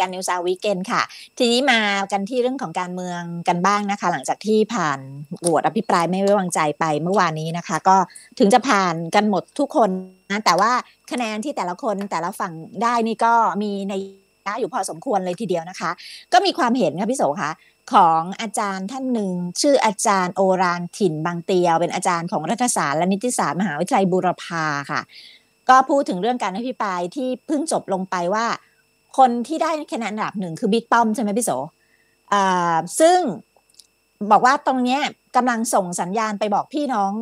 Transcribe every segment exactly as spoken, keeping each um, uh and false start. การ News วีคเอนด์ค่ะทีนี้มากันที่เรื่องของการเมืองกันบ้างนะคะหลังจากที่ผ่านโหวตอภิปรายไม่ไว้วางใจไปเมื่อวานนี้นะคะก็ถึงจะผ่านกันหมดทุกคนนะแต่ว่าคะแนนที่แต่ละคนแต่ละฝั่งได้นี่ก็มีในอยู่พอสมควรเลยทีเดียวนะคะก็มีความเห็นค่ะพี่โสค่ะของอาจารย์ท่านหนึ่งชื่ออาจารย์โอรานถิ่นบางเตียวเป็นอาจารย์ของรัฐศาสตร์และนิติศาสตร์มหาวิทยาลัยบูรพาค่ะก็พูดถึงเรื่องการอภิปรายที่เพิ่งจบลงไปว่าคนที่ได้คะแนนอันดับหนึ่งคือบิ๊กป้อมใช่ไหมพี่โสซึ่งบอกว่าตรงนี้กำลังส่งสัญญาณไปบอกพี่น้อง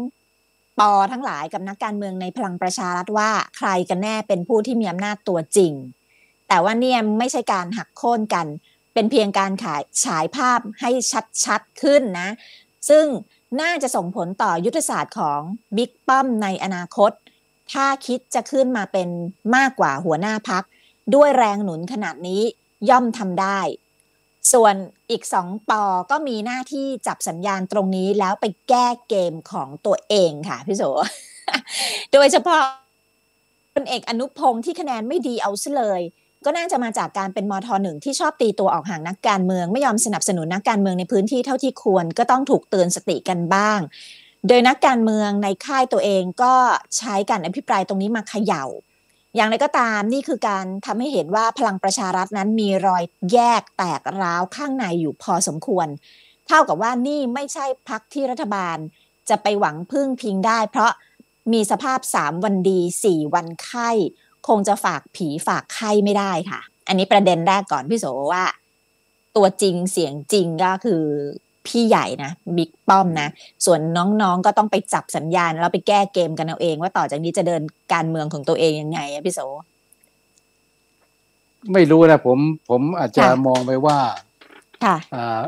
ปอทั้งหลายกับนักการเมืองในพลังประชารัฐว่าใครกันแน่เป็นผู้ที่มีอำนาจตัวจริงแต่ว่าเนี่ยไม่ใช่การหักโค่นกันเป็นเพียงการขายฉายภาพให้ชัดๆขึ้นนะซึ่งน่าจะส่งผลต่อยุทธศาสตร์ของบิ๊กป้อมในอนาคตถ้าคิดจะขึ้นมาเป็นมากกว่าหัวหน้าพรรคด้วยแรงหนุนขนาดนี้ย่อมทำได้ส่วนอีกสองปอก็มีหน้าที่จับสัญญาณตรงนี้แล้วไปแก้เกมของตัวเองค่ะพี่โส โดยเฉพาะพลเอกอนุพงษ์ที่คะแนนไม่ดีเอาซะเลยก็น่าจะมาจากการเป็นมทหนึ่งที่ชอบตีตัวออกห่างนักการเมืองไม่ยอมสนับสนุนนักการเมืองในพื้นที่เท่าที่ควรก็ต้องถูกเตือนสติกันบ้างโดยนักการเมืองในค่ายตัวเองก็ใช้การอภิปรายตรงนี้มาเขย่าอย่างไรก็ตามนี่คือการทำให้เห็นว่าพลังประชารัฐนั้นมีรอยแยกแตกร้าวข้างในอยู่พอสมควรเท่ากับว่านี่ไม่ใช่พรรคที่รัฐบาลจะไปหวังพึ่งพิงได้เพราะมีสภาพสามวันดีสี่วันไข้คงจะฝากผีฝากไข้ไม่ได้ค่ะอันนี้ประเด็นแรกก่อนพี่โสว่าตัวจริงเสียงจริงก็คือพี่ใหญ่นะบิ๊กป้อมนะส่วนน้องๆก็ต้องไปจับสัญญาณแล้วไปแก้เกมกันเอาเองว่าต่อจากนี้จะเดินการเมืองของตัวเองยังไงอะพี่โสไม่รู้นะผมผมอาจจะมองไปว่าค่ะอ่า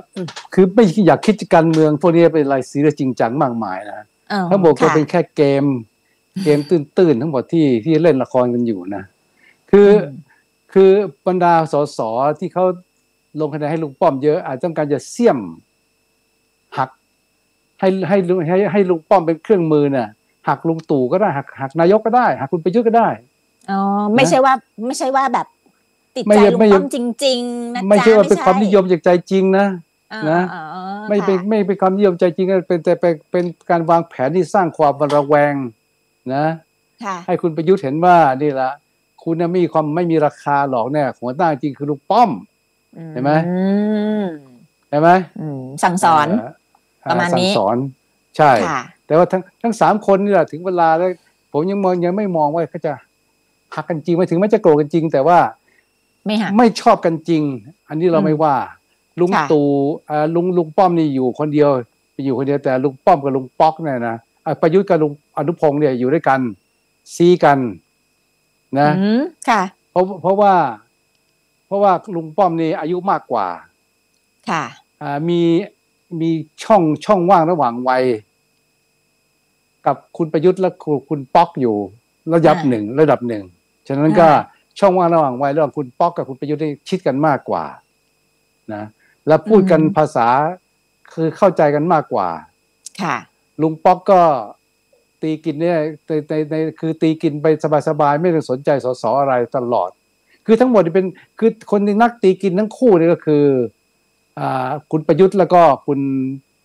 คือไม่อยากคิดการเมืองพวกนี้เป็นอะไรซีเรียสจริงจังมากมายนะทั้งหมดก็เป็นแค่เกมเกมตื้นๆทั้งหมดที่ที่เล่นละครกันอยู่นะคือคือบรรดาสสที่เขาลงคะแนนให้ลุงป้อมเยอะอาจต้องการจะเสี่ยมหักให้ให้ให้ให้ลุงป้อมเป็นเครื่องมือน่ะหักลุงตู่ก็ได้หักหักนายกก็ได้หักคุณประยุทธ์ก็ได้อ๋อไม่ใช่ว่าไม่ใช่ว่าแบบติดใจลุงป้อมจริงๆนะจ๊ะไม่ใช่ว่าเป็นความนิยมจากใจจริงนะนะไม่เป็นไม่เป็นความนิยมใจจริงเป็นแต่เป็นการวางแผนที่สร้างความระแวงนะให้คุณประยุทธ์เห็นว่านี่ละคุณน่ะมีความไม่มีราคาหรอกเนี่ยหัวหน้าจริงคือลุงป้อมเห็นไหมเห็นไหมสั่งสอนประมาณนี้สั่งสอนใช่แต่ว่าทั้งทั้งสามคนนี่แหละถึงเวลาแล้วผมยังมองยังไม่มองว่าเขาจะหักกันจริงไม่ถึงแม้จะโกรธกันจริงแต่ว่าไม่หักไม่ชอบกันจริงอันนี้เราไม่ว่าลุงตู่ลุงลุงป้อมนี่อยู่คนเดียวไปอยู่คนเดียวแต่ลุงป้อมกับลุงป๊อกเนี่ยนะประยุทธ์กับลุงอนุพงษ์เนี่ยอยู่ด้วยกันซีกันนะค่ะเพราะเพราะว่าเพราะว่าลุงป้อมนี่อายุมากกว่าค่ะมีมีช่องช่องว่างระหว่างวัยกับคุณประยุทธ์และคุณป๊อกอยู่ระดับหนึ่งระดับหนึ่งฉะนั้นก็ช่องว่างระหว่างวัยระหว่างคุณป๊อกกับคุณประยุทธ์นี่ชิดกันมากกว่านะและพูดกันภาษาคือเข้าใจกันมากกว่าค่ะลุงป๊อกก็ตีกินเนี่ยในในในคือตีกินไปสบายๆไม่ต้องสนใจสสอะไรตลอดคือทั้งหมดเป็นคือคนที่นักตีกินทั้งคู่เนี่ยก็คืออ่าคุณประยุทธ์แล้วก็คุณ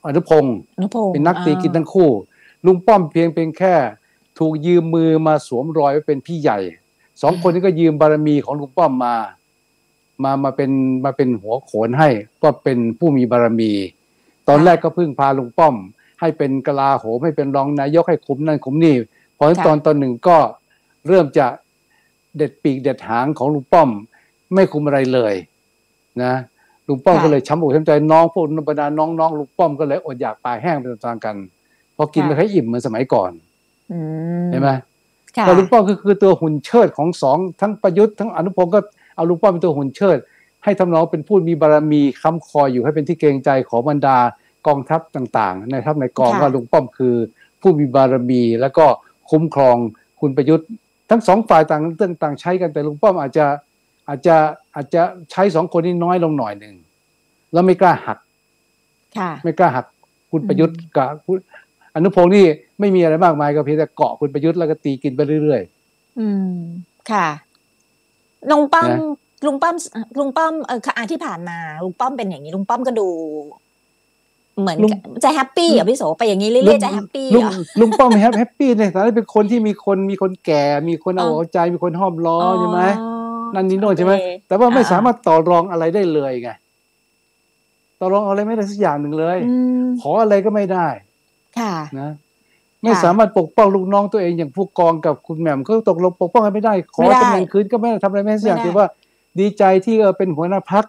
อนุพงษ์เป็นนักตีกินทั้งคู่ลุงป้อมเพียงเป็นแค่ถูกยืมมือมาสวมรอยไว้เป็นพี่ใหญ่สองคนนี้ก็ยืมบารมีของลุงป้อมมามามาเป็นมาเป็นหัวโขนให้ก็เป็นผู้มีบารมีตอนแรกก็พึ่งพาลุงป้อมให้เป็นกลาโหมให้เป็นรองนายกให้คุมนั่นคุมนี่พอตอนตอนหนึ่งก็เริ่มจะเด็ดปีกเด็ดหางของลุงป้อมไม่คุมอะไรเลยนะลุงป้อมก็เลยช้ำอกช้ำใจน้องพวกบรรดาน้องๆลุงป้อมก็เลยอดอยากตายแห้งไปตามๆกันพอกินไม่ค่อยอิ่มเหมือนสมัยก่อนเห็นไหมแต่ลุงป้อมคือคือตัวหุ่นเชิดของสองทั้งประยุทธ์ทั้งอนุพงศ์ก็เอาลุงป้อมเป็นตัวหุ่นเชิดให้ทำน้องเป็นผู้มีบารมีค้ำคออยู่ให้เป็นที่เกรงใจของบรรดากองทัพต่างๆในทัพในกองว่าลุงป้อมคือผู้มีบารมีแล้วก็คุ้มครองคุณประยุทธ์ทั้งสองฝ่ายต่างต่างใช้กันแต่ลุงป้อมอาจจะอาจจะอาจจะใช้สองคนนี้น้อยลงหน่อยหนึ่งแล้วไม่กล้าหักไม่กล้าหักคุณประยุทธ์กับคุณอนุพงษ์นี่ไม่มีอะไรมากมายก็เพียงแต่เกาะคุณประยุทธ์แล้วก็ตีกินไปเรื่อยๆอืมค่ะลุงป้อม ลุงป้อมลุงป้อมเออครั้งที่ผ่านมาลุงป้อมเป็นอย่างนี้ลุงป้อมก็ดูเหมือนจะแฮปปี้อ่ะพี่โสไปอย่างนี้เรื่อยๆจะแฮปปี้อ่ะลุงป้อมแฮปแฮปปี้ในฐานะเป็นคนที่มีคนมีคนแก่มีคนเอาเอาใจมีคนห้อมล้อมใช่ไหมนั่นนี่โน่นใช่ไหมแต่ว่าไม่สามารถต่อรองอะไรได้เลยไงต่อรองอะไรไม่ได้สักอย่างหนึ่งเลยขออะไรก็ไม่ได้ค่ะนะไม่สามารถปกป้องลูกน้องตัวเองอย่างผู้กองกับคุณแหม่มก็ตกลงปกป้องกันไม่ได้ขอตำแหน่งคืนก็ไม่ได้ทำอะไรไม่ได้สักอย่างถือว่าดีใจที่เป็นหัวหน้าพรรค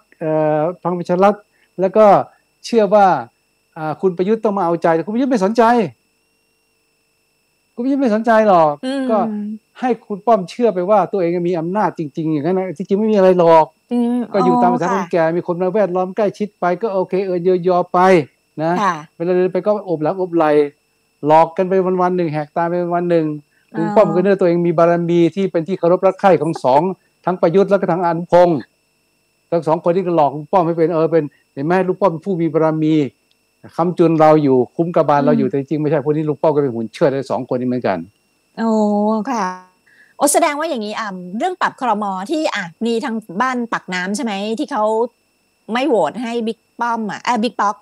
พลังประชารัฐแล้วก็เชื่อว่าคุณประยุทธ์ต้องมาเอาใจแต่คุณประยุทธ์ไม่สนใจคุณประยุทธ์ไม่สนใจหรอกก็ให้คุณป้อมเชื่อไปว่าตัวเองมีอำนาจจริงๆอย่างนั้นนะจริงๆไม่มีอะไรหรอกก็อยู่ตามภาษาคนแก่มีคนมาแวดล้อมใกล้ชิดไปก็โอเคเออเยอะยอไปนะเวลาเดินไปก็อบหลังอบไหลหลอกกันไปวันๆหนึ่งแหกตาไปวันหนึ่งคุณป้อมก็เนื้อตัวเองมีบารมีที่เป็นที่เคารพรักใคร่ของสองทั้งประยุทธ์แล้วก็ทั้งอนุพงศ์ทั้งสองคนที่ก็หลอกคุณป้อมให้เป็นเออเป็นเห็นไหมลูกป้อมผู้มีบารมีคำจุนเราอยู่คุ้มกระบาลเราอยู่แต่จริงไม่ใช่พวกนี้ลูกป้อมก็เป็นหุ่นเชิดเลยสองคนนี้เหมือนกันโอ้ค่ะโอแสดงว่าอย่างนี้อ่ะเรื่องปรับครม.ที่อ่ะมีทางบ้านปักน้ำใช่ไหมที่เขาไม่โหวตให้บิ๊กป้อมอ่ะบิ๊กป๊อก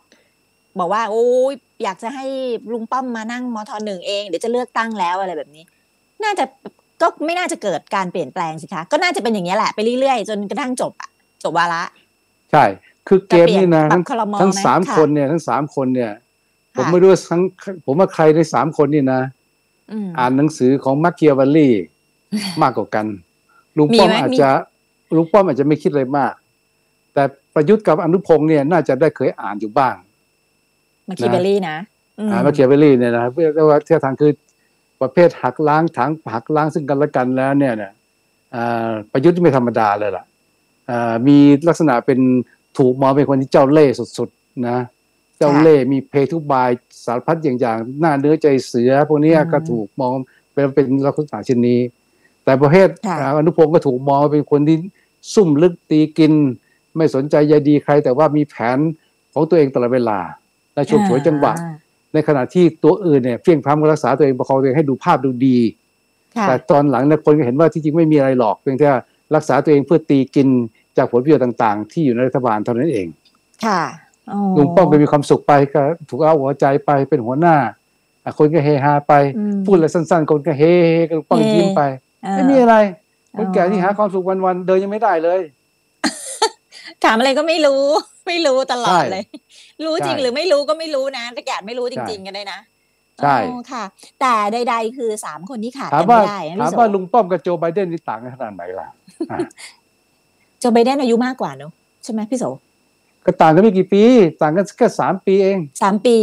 บอกว่าโอ้ยอยากจะให้ลุงป้อมมานั่งมทหนึ่งเองเดี๋ยวจะเลือกตั้งแล้วอะไรแบบนี้น่าจะก็ไม่น่าจะเกิดการเปลี่ยนแปลงสิคะก็น่าจะเป็นอย่างนี้แหละไปเรื่อยๆจนกระทั่งจบอ่ะจบวาระใช่คือเกมนี่นะทั้งสามคนเนี่ยทั้งสามคนเนี่ยผมไม่รู้ทั้งผมว่าใครในสามคนนี่นะอ่านหนังสือของมาเคียวัลลี่มากกว่ากันลุงป้อมอาจจะลุงป้อมอาจจะไม่คิดอะไรมากแต่ประยุทธ์กับอนุพงศ์เนี่ยน่าจะได้เคยอ่านอยู่บ้างมาเคียวัลลี่นะอ่ามาเคียวัลลี่เนี่ยนะเรียกว่าเที่ยวทางคือประเภทหักล้างถังหักล้างซึ่งกันและกันแล้วเนี่ยนะประยุทธ์ไม่ธรรมดาเลยล่ะมีลักษณะเป็นถูกมองเป็นคนที่เจ้าเล่ห์สุดๆนะเจ้าเล่ห์มีเพทุบายสารพัดอย่างๆหน้าเนื้อใจเสือพวกนี้ก็ถูกมองเป็นเป็นลักษณะเช่นนี้แต่ประเภทอนุพงศ์ก็ถูกมองเป็นคนที่ซุ่มลึกตีกินไม่สนใจใยดีใครแต่ว่ามีแผนของตัวเองตลอดเวลาและฉกฉวยจังหวะในขณะที่ตัวอื่นเนี่ยเพียงพร้ำรักษาตัวเองประคองตัวเองให้ดูภาพดูดีแต่ตอนหลังเนี่ยคนก็เห็นว่าที่จริงไม่มีอะไรหรอกเพียงแต่รักษาตัวเองเพื่อตีกินจากผลประโยชน์ต่างๆที่อยู่ในรัฐบาลเท่านั้นเองค่ะลุงป้อมไปมีความสุขไปก็ถูกเอาหัวใจไปเป็นหัวหน้าคนก็เฮฮาไปพูดอะไรสั้นๆคนก็เฮก็ลุงป้อมยิ้มไปไม่มีอะไรคนแก่ที่หาความสุขวันๆเดินยังไม่ได้เลยถามอะไรก็ไม่รู้ไม่รู้ตลอดเลยรู้จริงหรือไม่รู้ก็ไม่รู้นะประกาศไม่รู้จริงๆกันได้นะใช่ค่ะแต่ใดๆคือสามคนที่ขาดกันไม่ได้ถามว่าลุงป้อมกับโจไบเดนนี่ต่างกันขนาดไหนล่ะโจไบเดนอายุมากกว่าเนอะใช่ไหมพี่โสก็ต่างกันไม่กี่ปีต่างกันแค่สามปีเองสามปี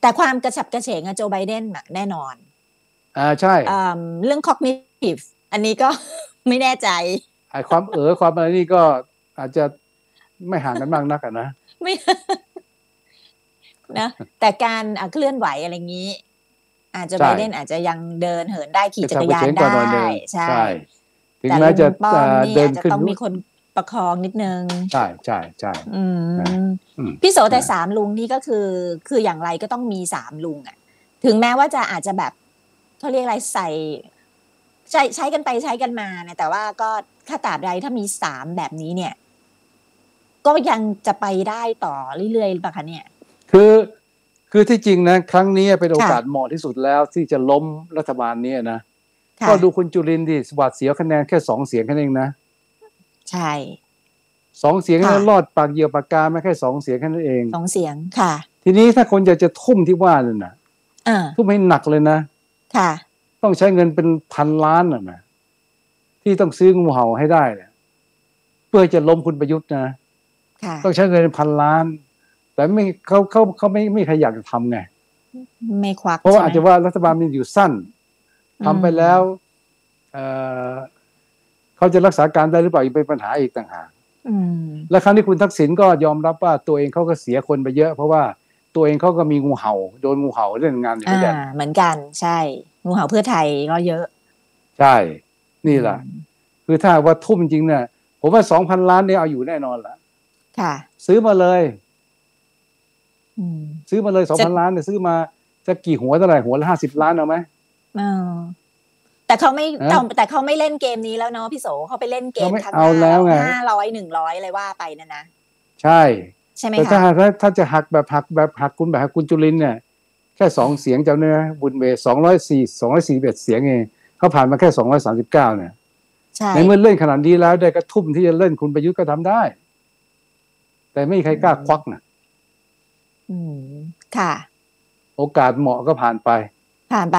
แต่ความกระฉับกระเฉงอะโจไบเดนแน่นอนอ่าใช่เรื่อง cognitive อันนี้ก็ไม่แน่ใจความเอ๋อความอะไรนี่ก็อาจจะไม่ห่างกันมากนักนะไม่นะแต่การเคลื่อนไหวอะไรงี้อาจจะไบเดนอาจจะยังเดินเหินได้ขี่จักรยานได้ใช่ถึงแม้จะเดินขึ้นต้องมีคนประคองนิดนึงใช่ใช่ใช่พี่โสแต่สามลุงนี่ก็คือคืออย่างไรก็ต้องมีสามลุงอ่ะถึงแม้ว่าจะอาจจะแบบเขาเรียกอะไรใส่ใช้ใช้กันไปใช้กันมาเนี่ยแต่ว่าก็ถ้าตราบใดถ้ามีสามแบบนี้เนี่ยก็ยังจะไปได้ต่อเรื่อยๆป่ะคะเนี่ยคือคือที่จริงนะครั้งนี้เป็นโอกาสเหมาะที่สุดแล้วที่จะล้มรัฐบาลนี้นะก็ดูคุณจุรินทร์ดิสวัสดิ์เสียคะแนนแค่สองเสียงแค่นั้นเองนะใช่สองเสียงแล้วรอดปากเยียวปากกาไม่แค่สองเสียงแค่นั้นเองสองเสียงค่ะทีนี้ถ้าคนอยากจะทุ่มที่ว่าเลยนะทุ่มให้หนักเลยนะค่ะต้องใช้เงินเป็นพันล้านนะนะที่ต้องซื้องูเห่าให้ได้เนี่ยเพื่อจะล้มคุณประยุทธ์นะต้องใช้เงินเป็นพันล้านแต่ไม่เขาเขาเขาไม่ไม่ใครอยากจะทำไงไม่ควักเพราะว่าอาจจะว่ารัฐบาลมันอยู่สั้นทำไปแล้วเอ่อเขาจะรักษาการได้หรือเปล่ายังเป็นปัญหาอีกต่างหากและครั้งที่คุณทักษิณก็ยอมรับว่าตัวเองเขาก็เสียคนไปเยอะเพราะว่าตัวเองเขาก็มีงูเห่าโดนงูเห่าเรื่องงานอย่างเงี้ยเหมือนกันใช่งูเห่าเพื่อไทยก็เยอะใช่นี่แหละคือถ้าว่าทุ่มจริงเนี่ยผมว่าสองพันล้านเนี่ยเอาอยู่แน่นอนละค่ะซื้อมาเลยซื้อมาเลยสองพันล้านเนี่ยซื้อมาจะกี่หัวเท่าไหร่หัวละห้าสิบล้านเอาไหม แต่เขาไม่แต่เขาไม่เล่นเกมนี้แล้วเนาะพี่โสเขาไปเล่นเกมทางห้าร้อยหนึ่งร้อยอะไรว่าไปนั่นนะใช่ใช่ไหมคะแต่ถ้าถ้าจะหักแบบหักแบบหักคุณแบบหักคุณจุลินเนี่ยแค่สองเสียงเจ้าเนื้อบุญเวสองร้อยสี่สองร้อยสี่สิบเอ็ดเสียงเองเขาผ่านมาแค่สองร้อยสามสิบเก้าเนี่ยในเมื่อเล่นขนาดนี้แล้วได้กระทุ่มที่จะเล่นคุณประยุทธ์ก็ทำได้แต่ไม่มีใครกล้าควักนะอืมค่ะโอกาสเหมาะก็ผ่านไปผ่านไป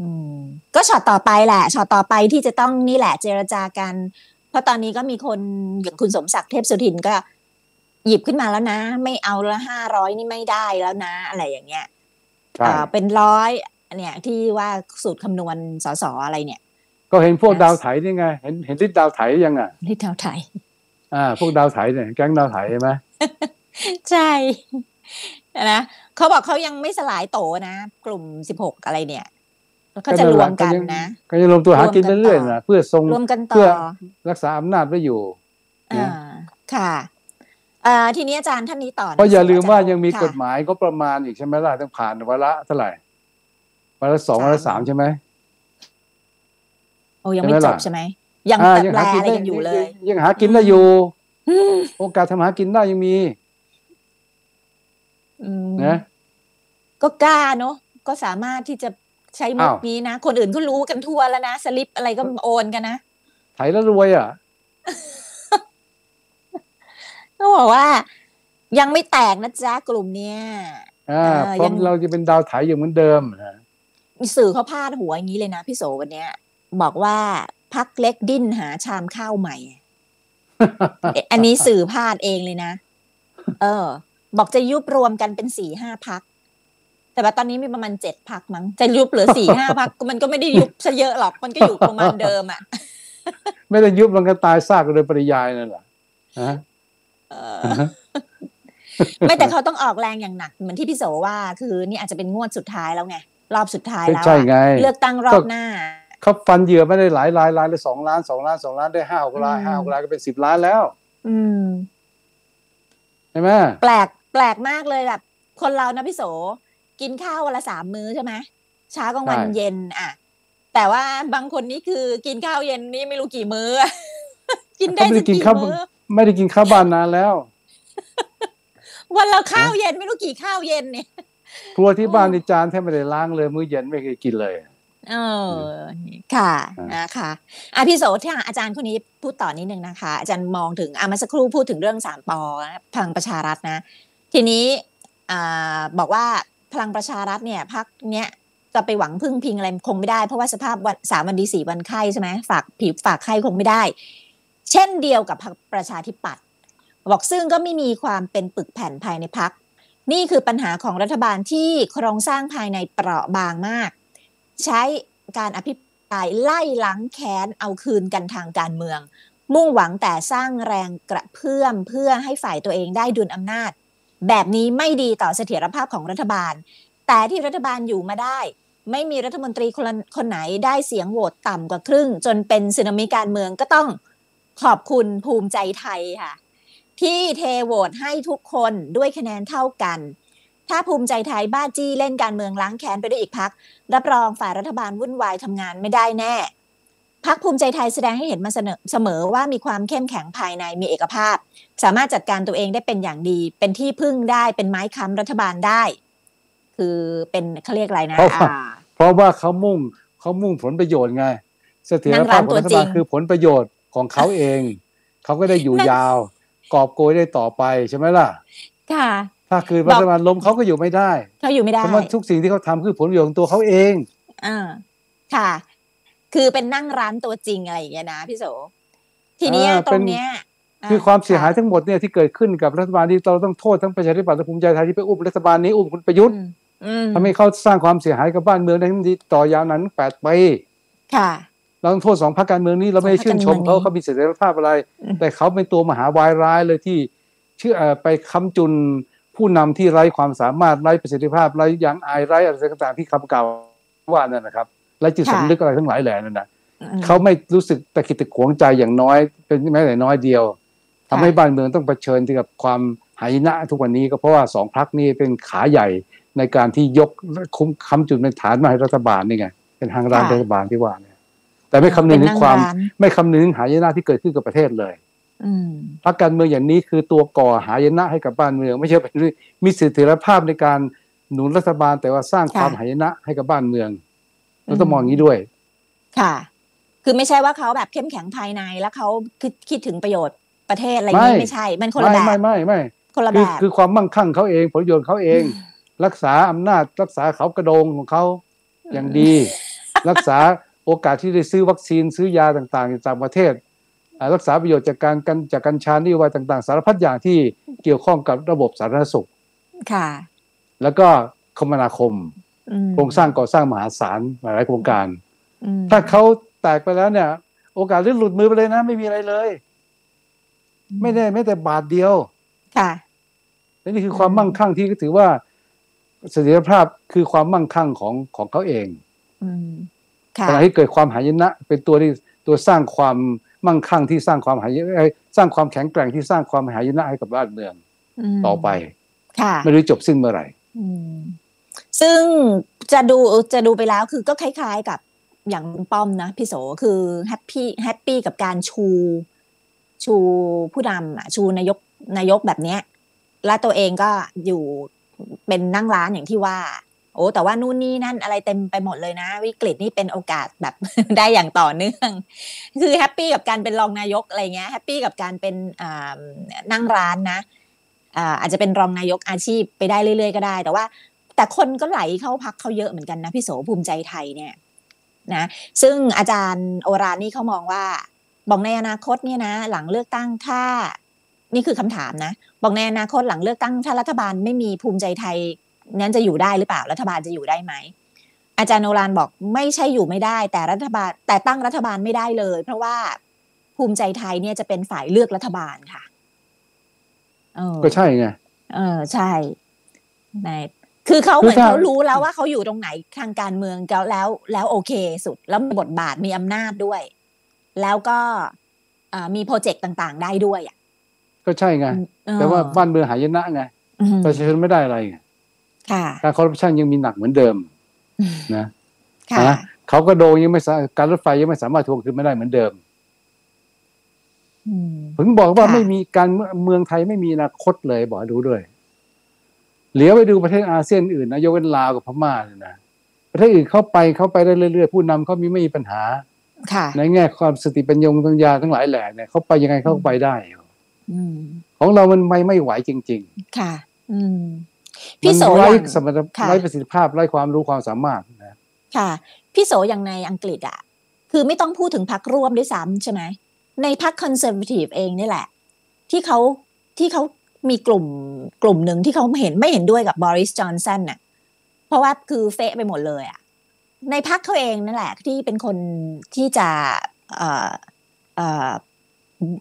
อืมก็ช็อตต่อไปแหละช็อตต่อไปที่จะต้องนี่แหละเจรจากันเพราะตอนนี้ก็มีคนอย่างคุณสมศักดิ์เทพสุทินก็หยิบขึ้นมาแล้วนะไม่เอาละห้าร้อยนี่ไม่ได้แล้วนะอะไรอย่างเงี้ยเป็นร้อยเนี่ยที่ว่าสูตรคำนวณสสอะไรเนี่ยก็เห็นพวกดาวไถนี่ไงเห็นเห็นฤทธิ์ดาวไถยังอ่ะฤทธิ์ดาวไถอ่าพวกดาวไถเนี่ยแก๊งดาวไถใช่ไหมใช่นะเขาบอกเขายังไม่สลายโตนะกลุ่มสิบหกอะไรเนี่ยก็จะรวมกันนะก็จะรวมตัวหากินเรื่อยๆนะเพื่อทรงเพื่อรักษาอำนาจไว้อยู่อ่าค่ะอ่าทีนี้อาจารย์ท่านนี้ต่อเพราะอย่าลืมว่ายังมีกฎหมายก็ประมาณอีกใช่ไหมล่ะต้องผ่านวาระเท่าไหร่วาระสองวาระสามใช่ไหมโอ้ยังไม่จบใช่ไหมยังแปลอะไรกันอยู่เลยยังหากินได้อยู่โอกาสทำหากินได้ยังมีนะก็กล้าเนาะก็สามารถที่จะใช้มุกนี้นะคนอื่นก็รู้กันทั่วแล้วนะสลิปอะไรก็โอนกันนะไถแล้วรวยอ่ะก็บอกว่ายังไม่แตกนะจ๊ะกลุ่มเนี้ยอ่าเพราะเราจะเป็นดาวไถอยู่เหมือนเดิมนะสื่อเขาพาดหัวอย่างนี้เลยนะพี่โสวันเนี้ยบอกว่าพักเล็กดิ้นหาชามข้าวใหม่อันนี้สื่อพาดเองเลยนะเออบอกจะยุบรวมกันเป็นสี่ห้าพักแต่ว่าตอนนี้มีประมาณเจ็ดพักมั้งจะยุบเหลือสี่ห้าพักมันก็ไม่ได้ยุบซะเยอะหรอกมันก็อยู่ประมาณเดิมอ่ะไม่ได้ยุบมันก็ตายซากโดยปริยายนั่นแหละนะไม่แต่เขาต้องออกแรงอย่างหนักเหมือนที่พี่โสว่าคือนี่อาจจะเป็นงวดสุดท้ายแล้วไงรอบสุดท้ายแล้วเลือกตั้งรอบหน้าเขาฟันเหยื่อไม่ได้หลายรายรายละสองล้านสองล้านสองล้านได้ห้าหกรายห้าหกรายก็เป็นสิบล้านแล้วอืมใช่ไหมแปลกแปลกมากเลยแบบคนเรานะพี่โสกินข้าววันละสามมื้อใช่ไหมเช้ากลางวันเย็นอ่ะแต่ว่าบางคนนี่คือกินข้าวเย็นนี่ไม่รู้กี่มื้อกินได้สักกี่มื้อไม่ได้กินข้าวบ้านนานแล้ววันเราข้าวเย็นไม่รู้กี่ข้าวเย็นเนี่ยครัวที่บ้านในจานแทบไม่ได้ล้างเลยมื้อเย็นไม่เคยกินเลยเออค่ะนะคะอ่ะพี่โสที่อาจารย์คนนี้พูดต่อนิดนึงนะคะอาจารย์มองถึงอ่ะเมื่อสักครู่พูดถึงเรื่องสามปอพลังประชารัฐนะทีนี้อ่าบอกว่าพลังประชารัฐเนี่ยพรรคเนี้ยจะไปหวังพึ่งพิงอะไรคงไม่ได้เพราะว่าสภาพวันสามวันดีสี่วันไข้ใช่ไหมฝากผิวฝากไข้คงไม่ได้เช่นเดียวกับพรรคประชาธิปัตย์บอกซึ่งก็ไม่มีความเป็นปึกแผ่นภายในพรรคนี่คือปัญหาของรัฐบาลที่โครงสร้างภายในเปราะบางมากใช้การอภิปรายไล่ล้างแค้นเอาคืนกันทางการเมืองมุ่งหวังแต่สร้างแรงกระเพื่อมเพื่อให้ฝ่ายตัวเองได้ดุลอำนาจแบบนี้ไม่ดีต่อเสถียรภาพของรัฐบาลแต่ที่รัฐบาลอยู่มาได้ไม่มีรัฐมนตรีคนคนไหนได้เสียงโหวตต่ำกว่าครึ่งจนเป็นสึนามิการเมืองก็ต้องขอบคุณภูมิใจไทยค่ะที่เทโหวตให้ทุกคนด้วยคะแนนเท่ากันถ้าภูมิใจไทยบ้าจี้เล่นการเมืองล้างแค้นไปด้วยอีกพักรับรองฝ่ายรัฐบาลวุ่นวายทำงานไม่ได้แน่พักภูมิใจไทยแสดงให้เห็นมาเสมอว่ามีความเข้มแข็งภายในมีเอกภาพสามารถจัดการตัวเองได้เป็นอย่างดีเป็นที่พึ่งได้เป็นไม้ค้ำรัฐบาลได้คือเป็นเขาเรียกอะไรนะเพราะว่าเขามุ่งเขามุ่งผลประโยชน์ไงเสถียรภาพของรัฐบาลคือผลประโยชน์ของเขาเองเขาก็ได้อยู่ยาวกอบโกยได้ต่อไปใช่ไหมล่ะค่ะถ้าคือรัฐบาลล้มเขาก็อยู่ไม่ได้เขาอยู่ไม่ได้เพราะทุกสิ่งที่เขาทำคือผลประโยชน์ของตัวเขาเองอ่าค่ะคือเป็นนั่งร้านตัวจริงอะไรอย่างเงี้ยนะพี่โสทีนี้ตรงเนี้ยคือความเสียหายทั้งหมดเนี่ยที่เกิดขึ้นกับรัฐบาลที่เราต้องโทษทั้งประชาธิปัตย์และภูมิใจไทยที่ไปอุ้มรัฐบาลนี้อุ้มคุณประยุทธ์ทำให้เขาสร้างความเสียหายกับบ้านเมืองในที่ต่อยาวนานแปดปีค่ะเราต้องโทษสองพรรคการเมืองนี้เราไม่ชื่นชมเขาเขามีเสถียรภาพอะไรแต่เขาเป็นตัวมหาวายร้ายเลยที่เชื่อไปค้ำจุนผู้นำที่ไร้ความสามารถไร้ประสิทธิภาพไร้ยังอายไร้อะไรต่างๆที่คำกล่าวว่านั่นนะครับไร้จิตสำนึกอะไรทั้งหลายแหล่นั่นนะเขาไม่รู้สึกตะขิดตะขวงใจอย่างน้อยเป็นแม้แต่น้อยเดียวทำให้บ้านเมืองต้องเผชิญกับความหายนะทุกวันนี้ก็เพราะว่าสองพรรคนี้เป็นขาใหญ่ในการที่ยกคุ้มค้ำจุนในฐานมาให้รัฐบาลนี่ไง เป็นทางร้านรัฐบาลที่ว่าเนี่ยแต่ไม่คำนึงถึงความไม่คำนึงถึงหายนะที่เกิดขึ้นกับประเทศเลยพรรคการเมืองอย่างนี้คือตัวก่อหายนะให้กับบ้านเมืองไม่ใช่เป็นมีเสถียรภาพในการหนุนรัฐบาลแต่ว่าสร้างความหายนะให้กับบ้านเมืองเราต้องมองอย่างนี้ด้วยค่ะคือไม่ใช่ว่าเขาแบบเข้มแข็งภายในแล้วเขาคิดถึงประโยชน์ประเทศอะไรนี้ไม่ใช่มันคนละแบบไม่ไม่ไม่คนละแบบคือความมั่งคั่งเขาเองผลประโยชน์เขาเองรักษาอำนาจรักษาเขากระโดงของเขาอย่างดีรักษาโอกาสที่ได้ซื้อวัคซีนซื้อยาต่างๆจากต่างประเทศรักษาประโยชน์จากการจากกัญชาที่ว่าต่างๆสารพัดอย่างที่เกี่ยวข้องกับระบบสาธารณสุขค่ะแล้วก็คมนาคมโครงสร้างก่อสร้างมหาศาลหลายโครงการถ้าเขาแตกไปแล้วเนี่ยโอกาสลื่นหลุดมือไปเลยนะไม่มีอะไรเลยไม่ได้ไม่แต่บาทเดียวค่ะและนี่คือความมั่งคั่งที่ถือว่าเสถียรภาพคือความมั่งคั่งของของเขาเองขณะที่เกิดความหายนะเป็นตัวที่ตัวสร้างความมั่งคั่งที่สร้างความหายสร้างความแข็งแกร่งที่สร้างความหายนะให้กับบ้านเมืองต่อไปไม่รู้จบสิ้นเมื่อไหร่ซึ่งจะดูจะดูไปแล้วคือก็คล้ายๆกับอย่างป้อมนะพี่โสคือแฮปปี้แฮปปี้กับการชูชูผู้นำอ่ะชูนายกนายกแบบเนี้ยและตัวเองก็อยู่เป็นนั่งร้านอย่างที่ว่าโอ้แต่ว่านู่นนี่นั่นอะไรเต็มไปหมดเลยนะวิกฤตนี่เป็นโอกาสแบบ ได้อย่างต่อเนื่องคือแฮปปี้กับการเป็นรองนายกอะไรเงี้ยแฮปปี้กับการเป็นนั่งร้านนะอาจจะเป็นรองนายกอาชีพไปได้เรื่อยๆก็ได้แต่ว่าแต่คนก็ไหลเข้าพักเขาเยอะเหมือนกันนะพี่โสภูมิใจไทยเนี่ยนะซึ่งอาจารย์โอฬารนี่เขามองว่าบอกในอนาคตเนี่ยนะหลังเลือกตั้งถ้านี่คือคำถามนะบอกในอนาคตหลังเลือกตั้งถ้ารัฐบาลไม่มีภูมิใจไทยนั้นจะอยู่ได้หรือเปล่ารัฐบาลจะอยู่ได้ไหมอาจารย์โอฬารบอกไม่ใช่อยู่ไม่ได้แต่รัฐบาลแต่ตั้งรัฐบาลไม่ได้เลยเพราะว่าภูมิใจไทยเนี่ยจะเป็นฝ่ายเลือกรัฐบาลค่ะก็ใช่ไงเออใช่ในคือเขาเหมือนเขารู้แล้วว่าเขาอยู่ตรงไหนทางการเมืองแล้วแล้วแล้วโอเคสุดแล้วมีบทบาทมีอำนาจด้วยแล้วก็มีโปรเจกต์ต่างๆได้ด้วยอ่ะก็ใช่ไงแต่ว่าบ้านเมืองหายนะไงประชาชนไม่ได้อะไรไงการคอร์รัปชันยังมีหนักเหมือนเดิมนะนะเขาก็โดนยังไม่การรถไฟยังไม่สามารถทวงคืนไม่ได้เหมือนเดิมผมบอกว่าไม่มีการเมืองไทยไม่มีอนาคตเลยบอกดูด้วยเหลียวไปดูประเทศอาเซียนอื่นนะยกเว้นลาวกับพม่าเลยนะประเทศอื่นเข้าไปเข้าไปได้เรื่อยๆผู้นำเขามีไม่มีปัญหาในแง่ความสติปัญญงปัญญาทั้งหลายแหล่เนี่ยเขาไปยังไงเข้าไปได้ของเรามันไม่ไม่ไหวจริงๆค่ะพี่โสไร้สมรรถไร้ประสิทธิภาพไร้ความรู้ความสามารถนะค่ะพี่โสอย่างในอังกฤษอ่ะคือไม่ต้องพูดถึงพรรคร่วมด้วยซ้ำใช่ไหมในพรรคคอนเซอร์เวทีฟเองนี่แหละที่เขาที่เขามีกลุ่มกลุ่มหนึ่งที่เขาเห็นไม่เห็นด้วยกับบอริสจอนสันน่ะเพราะว่าคือเฟะไปหมดเลยอ่ะในพรรคเขาเองนั่นแหละที่เป็นคนที่จะเอ่อเอ่อ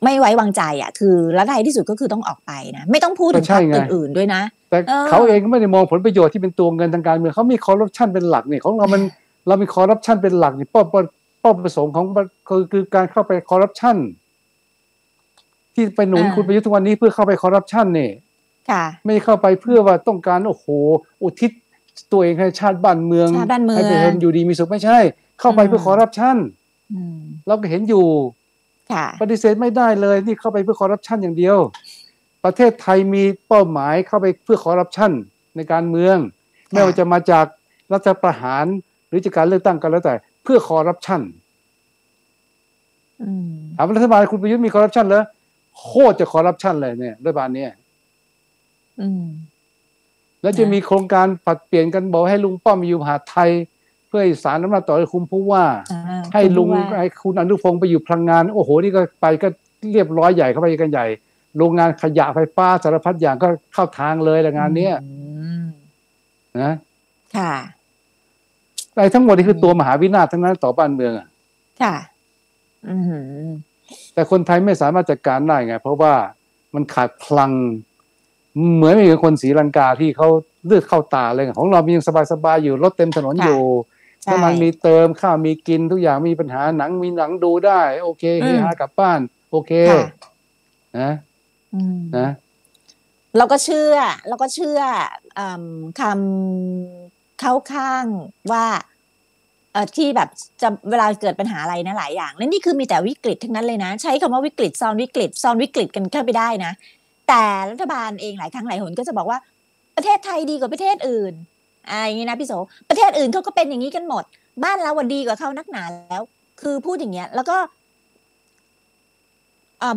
ไม่ไว้วางใจอ่ะคือแล้วในที่สุดก็คือต้องออกไปนะไม่ต้องพูดถึงพรรคอื่นๆด้วยนะแต่เขาเองก็ไม่ได้มองผลประโยชน์ที่เป็นตัวเงินทางการเมืองเขามีคอร์รัปชันเป็นหลักเนี่ยของเรามันเรามีคอร์รัปชันเป็นหลักนี่เป้าเป้าประสงค์ของคือคือการเข้าไปคอร์รัปชันที่ไปหนุนคุณประยุทธ์ทุกวันนี้เพื่อเข้าไปคอร์รัปชันเนี่ยไม่เข้าไปเพื่อว่าต้องการโอ้โหอุทิศตัวเองให้ชาติบ้านเมืองให้ประชาชนอยู่ดีมีสุขไม่ใช่เข้าไปเพื่อคอร์รัปชันเราก็เห็นอยู่ปฏิเสธไม่ได้เลยนี่เข้าไปเพื่อคอร์รัปชันอย่างเดียวประเทศไทยมีเป้าหมายเข้าไปเพื่อคอร์รัปชันในการเมืองไม่ว่าจะมาจากรัฐประหารหรือจากการเลือกตั้งกันแล้วแต่เพื่อคอร์รัปชันถามรัฐบาลคุณประยุทธ์มีคอร์รัปชันเหรอโคตรจะคอร์รัปชันเลยเนี่ยรัฐบาลเนี่ยแล้วจะมีโครงการผัดเปลี่ยนกันบอกให้ลุงป้อมอยู่มหาดไทยเพื่อสารน้ำหนักต่อให้คุมผู้ว่าให้ลุงไอ้คุณอนุพงศ์ไปอยู่พลังงานโอ้โหนี่ก็ไปก็เรียบร้อยใหญ่เข้าไปกันใหญ่โรงงานขยะไฟฟ้าสารพัดอย่างก็เข้าทางเลยงานเนี้ยนะค่ะไอ้ทั้งหมดนี่คือตัวมหาวินาศทั้งนั้นต่อบ้านเมืองอ่ะค่ะอือแต่คนไทยไม่สามารถจัดการได้ไงเพราะว่ามันขาดพลังเหมือนไม่เหมือนคนศรีลังกาที่เขาเลือดเข้าตาเลยของเรามียังสบายๆอยู่รถเต็มถนนอยู่ถ้ามันมีเติมข้าวมีกินทุกอย่างมีปัญหาหนังมีหนังดูได้โอเคเฮฮากลับบ้านโอเคนะนะเราก็เชื่อเราก็เชื่อคำเข้าข้างว่า ที่แบบจะเวลาเกิดปัญหาอะไรนะหลายอย่างและนี่คือมีแต่วิกฤตทั้งนั้นเลยนะใช้คำว่าวิกฤตซ้อนวิกฤตซ้อนวิกฤตกันเข้าไปได้นะแต่รัฐบาลเองหลายครั้งหลายหนก็จะบอกว่าประเทศไทยดีกว่าประเทศอื่นอะไรอย่างนี้นะพี่โสประเทศอื่นเขาก็เป็นอย่างนี้กันหมดบ้านเราวันดีกว่าเขานักหนาแล้วคือพูดอย่างเงี้ยแล้วก็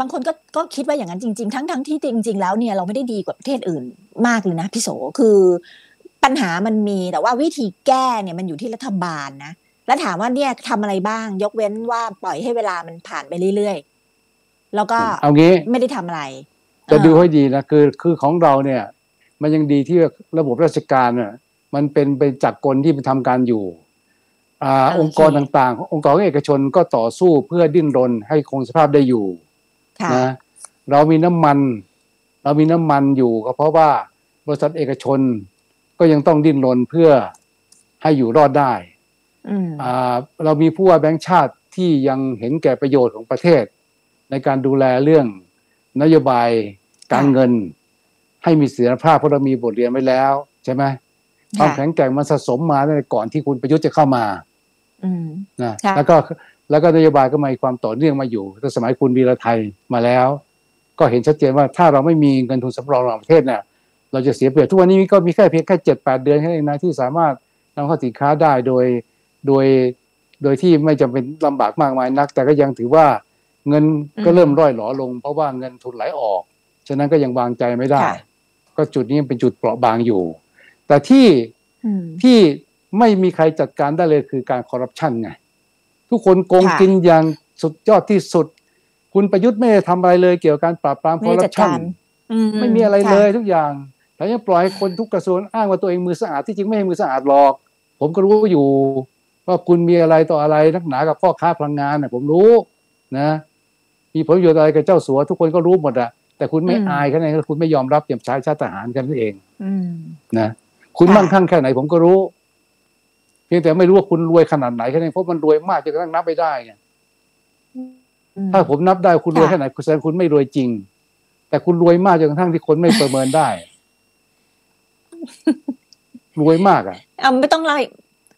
บางคนก็ก็คิดว่าอย่างนั้นจริงๆทั้งทั้งที่จริงๆแล้วเนี่ยเราไม่ได้ดีกว่าประเทศอื่นมากเลยนะพี่โสคือปัญหามันมีแต่ว่าวิธีแก้เนี่ยมันอยู่ที่รัฐบาลนะแล้วถามว่าเนี่ยทำอะไรบ้างยกเว้นว่าปล่อยให้เวลามันผ่านไปเรื่อยๆแล้วก็เอางี้ไม่ได้ทำอะไรจะดูให้ดีนะคือคือของเราเนี่ยมันยังดีที่ระบบราชการน่ะมันเป็นไปจากกลที่มันทำการอยู่อ่าองค์กรต่างๆองค์กรเอกชนก็ต่อสู้เพื่อดิ้นรนให้คงสภาพได้อยู่นะเรามีน้ำมันเรามีน้ำมันอยู่ก็เพราะว่าบริษัทเอกชนก็ยังต้องดิ้นรนเพื่อให้อยู่รอดได้อ่าเรามีผู้ว่าแบงค์ชาติที่ยังเห็นแก่ประโยชน์ของประเทศในการดูแลเรื่องนโยบายการเงินให้มีเสถียรภาพเพราะเรามีบทเรียนไว้แล้วใช่ไหมความแข็งแกร่งมันสะสมมาตั้งแต่ก่อนที่คุณประยุทธ์จะเข้ามานะแล้วก็แล้วก็นโยบายก็มีความต่อเนื่องมาอยู่ตั้งสมัยคุณวีระไทยมาแล้วก็เห็นชัดเจนว่าถ้าเราไม่มีเงินทุนสำรองของประเทศเนี่ยเราจะเสียเปรียบทุกวันนี้ก็มีแค่เพียงแค่เจ็ดแปดเดือนแค่นั้นที่สามารถนำเข้าสินค้าได้โดยโดยโดยที่ไม่จำเป็นลำบากมากมายนักแต่ก็ยังถือว่าเงินก็เริ่มร่อยหลอลงเพราะว่าเงินทุนไหลออกฉะนั้นก็ยังวางใจไม่ได้ก็จุดนี้เป็นจุดเปราะบางอยู่แต่ที่ที่ไม่มีใครจัดการได้เลยคือการคอร์รัปชันไงทุกคนโกงกินอย่างสุดยอดที่สุดคุณประยุทธ์ไม่ได้ทำอะไรเลยเกี่ยวกับการปราบปรามคอร์รัปชันไม่มีอะไรเลยทุกอย่างแต่ยังปล่อยคนทุกกระทรวงอ้างว่าตัวเองมือสะอาดที่จริงไม่ใช่มือสะอาดหรอกผมก็รู้อยู่ว่าคุณมีอะไรต่ออะไรนักหนากับพ่อค้าพลังงานนะผมรู้นะมีผลประโยชน์อะไรกับเจ้าสัวทุกคนก็รู้หมดอะแต่คุณไม่อายแค่ไหนคุณไม่ยอมรับเยี่ยมชายชาติทหารกันนั่นเองนะคุณมั่งคั่งแค่ไหนผมก็รู้เพียงแต่ไม่รู้ว่าคุณรวยขนาดไหนแค่ไหนเพราะมันรวยมากจนกระทั่งนับไม่ได้ไงถ้าผมนับได้คุณรวยแค่ไหนแสดงคุณไม่รวยจริงแต่คุณรวยมากจนกระทั่งที่คนไม่ประเมินได้รวยมากอ่ะเอาไม่ต้องราย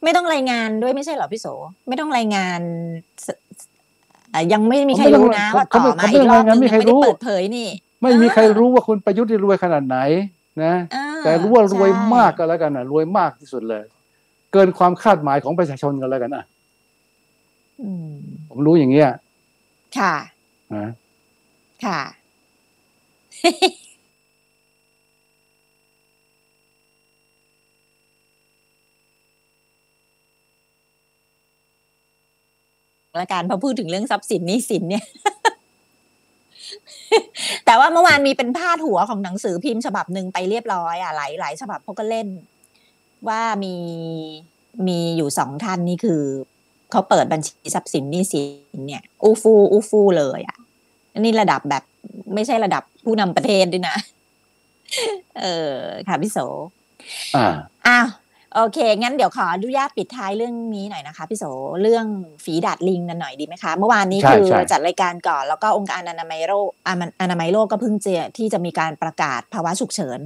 ไม่ต้องรายงานด้วยไม่ใช่เหรอพี่โสไม่ต้องรายงานยังไม่มีใครรู้นะว่าต่อมาอีกรอบนึงไม่ได้เปิดเผยนี่ไม่มีใครรู้ว่าคุณประยุทธ์รวยขนาดไหนนะแต่รู้ว่ารวยมากก็แล้วกันอ่ะรวยมากที่สุดเลยเกินความคาดหมายของประชาชนกันแล้วกันอ่ะผมรู้อย่างเงี้ยค่ะนะค่ะแล้วการพอพูดถึงเรื่องทรัพย์สินนี่สินเนี่ย แต่ว่าเมื่อวานมีเป็นพาดหัวของหนังสือพิมพ์ฉบับหนึ่งไปเรียบร้อยอ่ะหลายหลายฉบับเขาก็เล่นว่ามีมีอยู่สองท่านนี่คือเขาเปิดบัญชีทรัพย์สินนี่สินเนี่ยอู้ฟู่อู้ฟู่เลยอ่ะนี่ระดับแบบไม่ใช่ระดับผู้นำประเทศด้วยนะเออค่ะพี่โสอ่าอ้าวโอเคงั้นเดี๋ยวขออนุญาตปิดท้ายเรื่องนี้หน่อยนะคะพี่โสเรื่องฝีดาดลิงกันหน่อยดีไหมคะเมื่อวานนี้คือจัดรายการก่อนแล้วก็องค์การอนามัยโลกอนามัยโลกก็เพิ่งเจอที่จะมีการประกาศภาวะฉุกเฉิน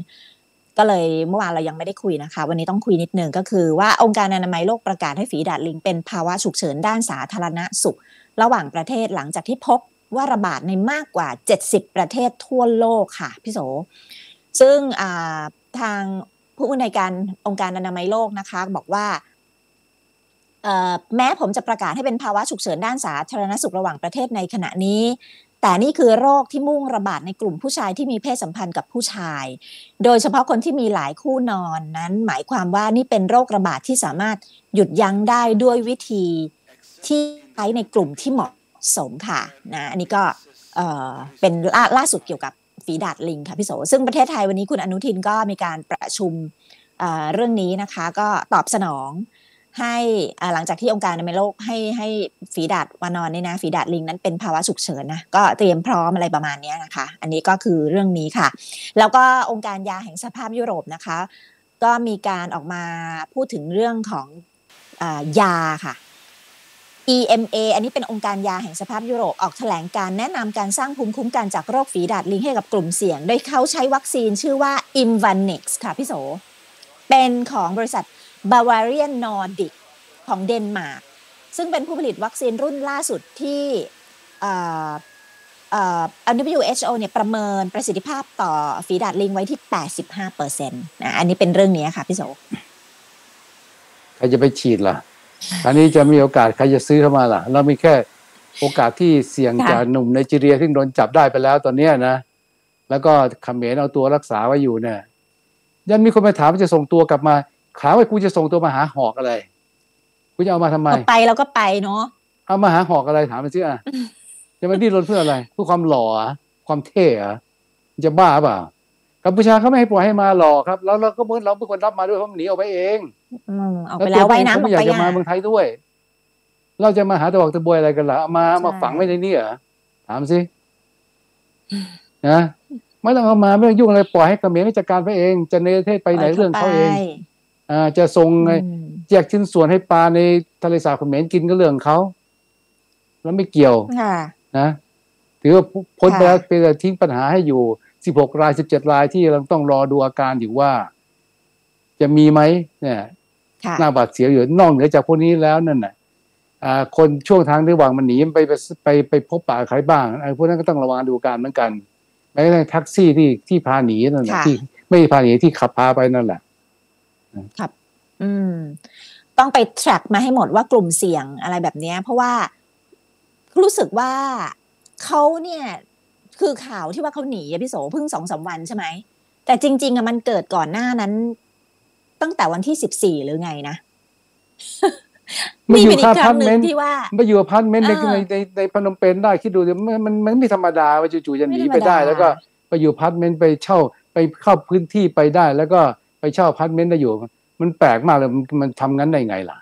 ก็เลยเมื่อวานเรายังไม่ได้คุยนะคะวันนี้ต้องคุยนิดนึงก็คือว่าองค์การอนามัยโลกประกาศให้ฝีดาดลิงเป็นภาวะฉุกเฉินด้านสาธารณสุขระหว่างประเทศหลังจากที่พบว่าระบาดในมากกว่าเจ็ดสิบประเทศทั่วโลกค่ะพี่โสซึ่งทางผู้อำนวยการองค์การอนามัยโลกนะคะบอกว่าแม้ผมจะประกาศให้เป็นภาวะฉุกเฉินด้านสาธารณสุขระหว่างประเทศในขณะนี้แต่นี่คือโรคที่มุ่งระบาดในกลุ่มผู้ชายที่มีเพศสัมพันธ์กับผู้ชายโดยเฉพาะคนที่มีหลายคู่นอนนั้นหมายความว่านี่เป็นโรคระบาดที่สามารถหยุดยั้งได้ด้วยวิธีที่ใช้ในกลุ่มที่เหมาะสมค่ะนะอันนี้ก็เป็นล่าสุดเกี่ยวกับฝีดาดลิงค่ะพี่โสซึ่งประเทศไทยวันนี้คุณอนุทินก็มีการประชุมเรื่องนี้นะคะก็ตอบสนองให้หลังจากที่องค์การอนามัยโลกให้ให้ฝีดาดวานอนเนี่ยนะฝีดาดลิงนั้นเป็นภาวะฉุกเฉินนะก็เตรียมพร้อมอะไรประมาณนี้นะคะอันนี้ก็คือเรื่องนี้ค่ะแล้วก็องค์การยาแห่งสหภาพยุโรปนะคะก็มีการออกมาพูดถึงเรื่องของยาค่ะอี เอ็ม เอ อันนี้เป็นองค์การยาแห่งสหภาพยุโรปออกแถลงการแนะนำการสร้างภูมิคุ้มกันจากโรคฝีดาดลิงให้กับกลุ่มเสี่ยงโดยเขาใช้วัคซีนชื่อว่า Imvanex ค่ะพี่โสเป็นของบริษัท Bavarian Nordic ของเดนมาร์กซึ่งเป็นผู้ผลิตวัคซีนรุ่นล่าสุดที่ดับเบิลยู เอช โอ เนี่ยประเมินประสิทธิภาพต่อฝีดาษลิงไว้ที่ แปดสิบห้าเปอร์เซ็นต์ นะอันนี้เป็นเรื่องนี้ค่ะพี่โสใครจะไปฉีดล่ะอันนี้จะมีโอกาสใครจะซื้อเข้ามาล่ะเรามีแค่โอกาสที่เสี่ยงจากหนุ่มไนจีเรียที่โดนจับได้ไปแล้วตอนนี้นะแล้วก็เขมรเอาตัวรักษาไว้อยู่เนี่ยยันมีคนไปถามว่าจะส่งตัวกลับมาถามว่ากูจะส่งตัวมาหาหอกอะไรกูจะเอามาทำไมไปแล้วก็ไปเนาะเอามาหาหอกอะไรถามมันซิอ่ะจะมาดิ้นรนเพื่ออะไรเพื่อความหล่อความเท่อะจะบ้าเปล่ากัมพูชาเขาไม่ให้ปล่อยให้มาหล่อครับแล้วเราก็เราเป็นคนรับมาด้วยเพราะมันหนีออกไปเองออกไปแล้วว่ายน้ำออกไปอยากจะมาเมืองไทยด้วยเราจะมาหาตะบอกตะบวยอะไรกันล่ะเอามามาฝังไว้ในนี่เหรอถามสินะไม่ต้องเอามาไม่ต้องยุ่งอะไรปล่อยให้เขมรจัดการไปเองจะเนรเทศไปไหนเรื่องเขาเองอ่าจะส่งแจกชิ้นส่วนให้ปลาในทะเลสาบเขมรกินก็เรื่องเขาแล้วไม่เกี่ยวนะถือว่าพ้นไปแล้วเป็นทิ้งปัญหาให้อยู่สิบหกรายสิบเจ็ดรายที่เราต้องรอดูอาการอยู่ว่าจะมีไหมเนี่ยหน้าบาดเสียอยู่นอกเหนือจากพวกนี้แล้วนั่นน่ะคนช่วงทางระหว่างมันหนีไปไปไปพบปะใครบ้างไอ้พวกนั้นก็ต้องระวังดูการเหมือนกันแม้แต่แท็กซี่ที่ที่พาหนีนั่นแหละที่ไม่พาหนีที่ขับพาไปนั่นแหละครับอืมต้องไปแทร็กมาให้หมดว่ากลุ่มเสี่ยงอะไรแบบนี้เพราะว่ารู้สึกว่าเขาเนี่ยคือข่าวที่ว่าเขาหนีพี่โสเพิ่ง สองถึงสาม วันใช่ไหมแต่จริงๆอะมันเกิดก่อนหน้านั้นตั้งแต่วันที่สิบสี่หรือไงนะนี่เป็นอีกครั้งหนึ่งที่ว่ามาอยู่อพาร์ตเมนต์ในในในพนมเปญได้คิดดูดิมันมันมันไม่ธรรมดาว่าจู่ๆจะหนีไปได้แล้วก็ไปอยู่อพาร์ตเมนต์ไปเช่าไปเข้าพื้นที่ไปได้แล้วก็ไปเช่าอพาร์ตเมนต์ได้อยู่มันแปลกมากเลยมันมันทำงั้นได้ไงล่ะ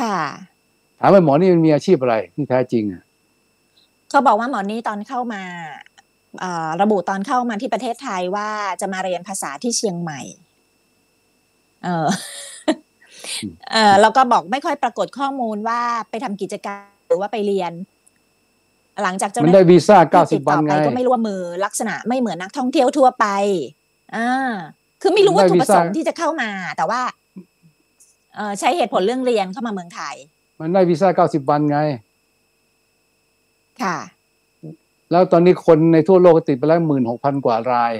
ค่ะถามว่าหมอนี่มันมีอาชีพอะไรที่แท้จริงอ่ะเขาบอกว่าหมอนี่ตอนเข้ามาระบุตอนเข้ามาที่ประเทศไทยว่าจะมาเรียนภาษาที่เชียงใหม่เออเออแล้วก็บอกไม่ค่อยปรากฏข้อมูลว่าไปทำกิจกรรมหรือว่าไปเรียนหลังจากจะได้วีซ่าเก้าสิบวันไงก็ไม่ร่วมมือลักษณะไม่เหมือนนักท่องเที่ยวทั่วไปอ่าคือไม่รู้ว่าจุดประสงค์ที่จะเข้ามาแต่ว่าเออใช้เหตุผลเรื่องเรียนเข้ามาเมืองไทยมันได้วีซ่าเก้าสิบวันไงค่ะแล้วตอนนี้คนในทั่วโลกติดไปแล้ว หนึ่งหมื่นหกพัน กว่าราย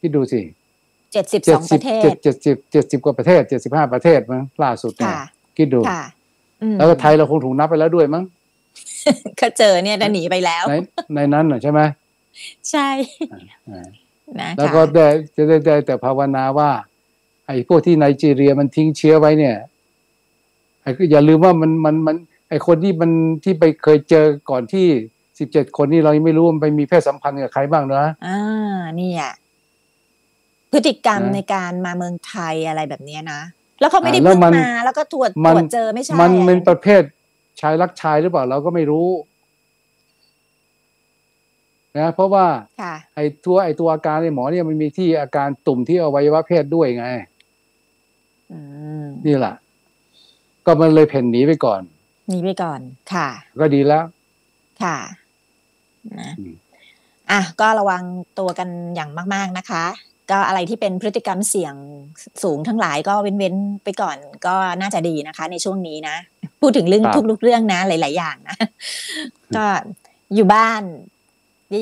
ที่ดูสิเจ็ดสิบสองประเทศเจ็ดสิบกว่าประเทศเจ็ดสิบห้าประเทศมั้งล่าสุดเนี่ยคิดดูแล้วไทยเราคงถูกนับไปแล้วด้วยมั้งก็เจอเนี่ยหนีไปแล้วในนั้นน่ะใช่ไหมใช่แล้วก็ได้จะได้แต่ภาวนาว่าไอ้พวกที่ไนจีเรียมันทิ้งเชื้อไว้เนี่ยไอ้อย่าลืมว่ามันมันมันไอ้คนที่มันที่ไปเคยเจอก่อนที่สิบเจ็ดคนนี่เรายังไม่รู้มันไปมีเพศสัมพันธ์กับใครบ้างนะอ่านี่อ่ะพฤติกรรมในการมาเมืองไทยอะไรแบบนี้นะแล้วเขาไม่ได้พึ่งมาแล้วก็ตรวจตรวจเจอไม่ใช่มันเป็นประเภทชายรักชายหรือเปล่าเราก็ไม่รู้นะเพราะว่าไอ้ตัวไอ้ตัวอาการในหมอเนี่ยมันมีที่อาการตุ่มที่อวัยวะเพศด้วยไงนี่แหละก็มันเลยเพ่นหนีไปก่อนหนีไปก่อนค่ะก็ดีแล้วค่ะนะอ่ะก็ระวังตัวกันอย่างมากๆนะคะก็อะไรที่เป็นพฤติกรรมเสี่ยงสูงทั้งหลายก็เว้นๆไปก่อนก็น่าจะดีนะคะในช่วงนี้นะพูดถึงเรื่องทุกๆเรื่องนะหลายๆอย่างนะก็อยู่บ้าน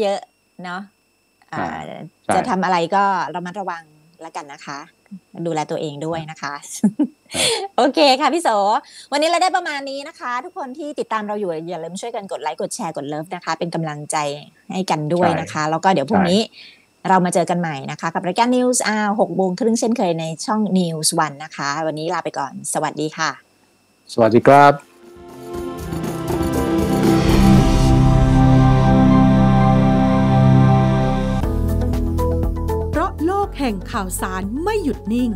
เยอะๆเนาะจะทำอะไรก็ระมัดระวังแล้วกันนะคะดูแลตัวเองด้วยนะคะโอเคค่ะพี่โสวันนี้เราได้ประมาณนี้นะคะทุกคนที่ติดตามเราอยู่อย่าลืมช่วยกันกดไลค์กดแชร์กดเลิฟนะคะเป็นกำลังใจให้กันด้วยนะคะแล้วก็เดี๋ยวพรุ่งนี้เรามาเจอกันใหม่นะคะกับรายการ News หกโมงครึ่งเช่นเคยในช่อง นิวส์วัน นะคะวันนี้ลาไปก่อนสวัสดีค่ะสวัสดีครับเพราะโลกแห่งข่าวสารไม่หยุดนิ่ง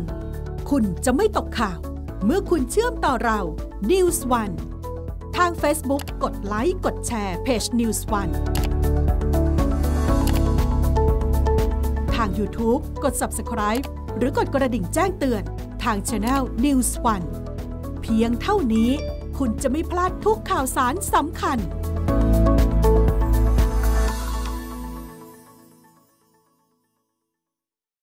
คุณจะไม่ตกข่าวเมื่อคุณเชื่อมต่อเรา นิวส์วัน ทาง Facebook กดไลค์กดแชร์เพจ นิวส์วันทาง ยูทูบ กด ซับสไครบ์ หรือกดกระดิ่งแจ้งเตือนทาง แชนแนล นิวส์วัน เพียงเท่านี้คุณจะไม่พลาดทุกข่าวสารสำคัญ